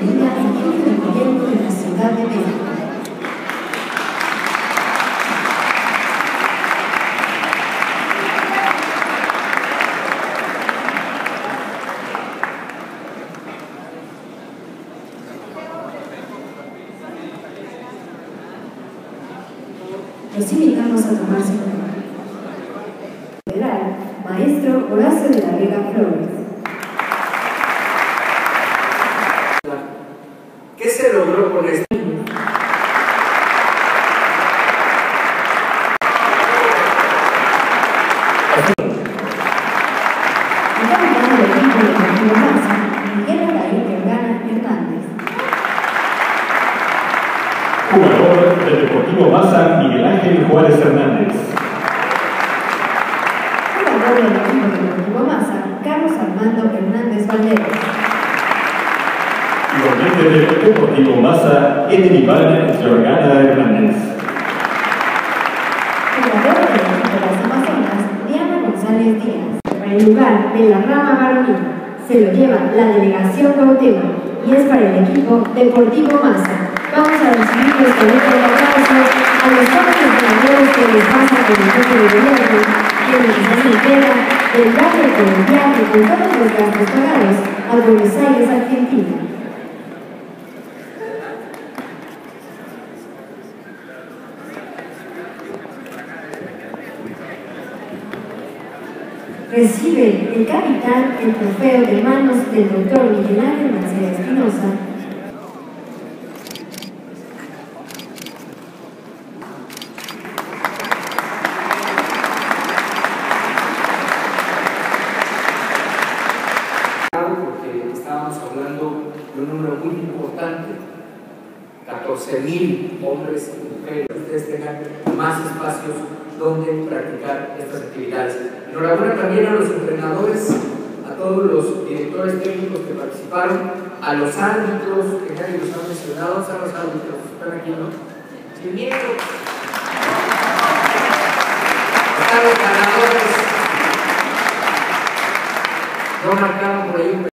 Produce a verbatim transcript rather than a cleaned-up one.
bienvenida al equipo del gobierno de la Ciudad de México. Los invitamos a tomar su lugar. Maestro Horacio de la Vega Flores. ¿Qué se logró con esto? Está ganando el equipo de Deportivo Maza, Miguel Ángel Hernández. Jugador del Deportivo Maza, Miguel Ángel Juárez Hernández. Jugador del equipo de Deportivo Maza, Carlos Armando Hernández Valderas. Corriente del Deportivo Maza, Edwin Iván Giorgana Hernández. Jugador de las Amazonas, Diana González Díaz. Para el lugar de la rama varonil se lo lleva la delegación Cautema y es para el equipo Deportivo Maza. Vamos a recibir los saludos de aplausos a los otros entrenadores que les pasan con el equipo de gobierno, quienes hacen entrega del barrio colombiano y con todos los gastos pagados a Buenos Aires, Argentina. Recibe el capitán el trofeo de manos del doctor Miguel Ángel Mancera Espinosa. Porque estábamos hablando de un número muy importante, catorce mil hombres y mujeres. Ustedes tengan más espacios donde practicar estas actividades. Enhorabuena también a los entrenadores, a todos los directores técnicos que participaron, a los árbitros, que nadie los ha mencionado, a los árbitros que están aquí, ¿no? Sin miedo. A los ganadores. No marcaron por ahí un